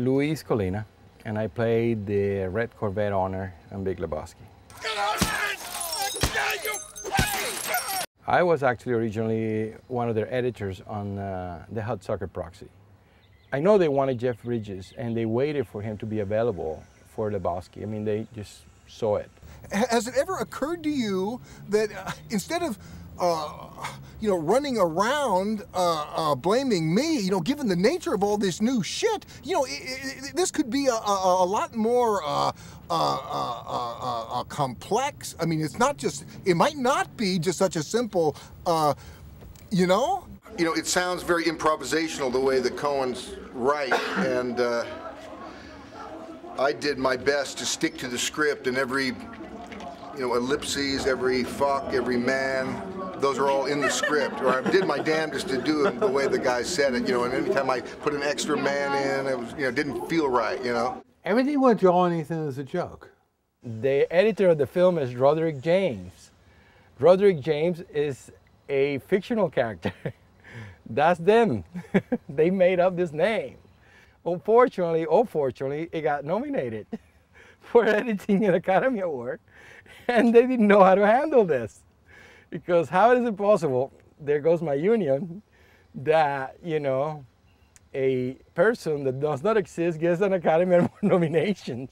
Luis Colina, and I played the Red Corvette owner in Big Lebowski. I was actually originally one of their editors on the Hudsucker Proxy. I know they wanted Jeff Bridges, and they waited for him to be available for Lebowski. I mean, they just saw it. Has it ever occurred to you that instead of running around blaming me, given the nature of all this new shit, this could be a lot more complex. I mean, it might not be just such a simple, it sounds very improvisational the way the Coens write, and I did my best to stick to the script, and every, ellipses, every fuck, every man, those are all in the script, or I did my damnedest to do it the way the guy said it, and anytime I put an extra man in, it was, didn't feel right, Everything went on anything as a joke. The editor of the film is Roderick Jaynes. Roderick Jaynes is a fictional character. That's them. They made up this name. Unfortunately, it got nominated for editing an Academy Award, and they didn't know how to handle this. Because how is it possible, there goes my union, that, a person that does not exist gets an Academy Award nomination?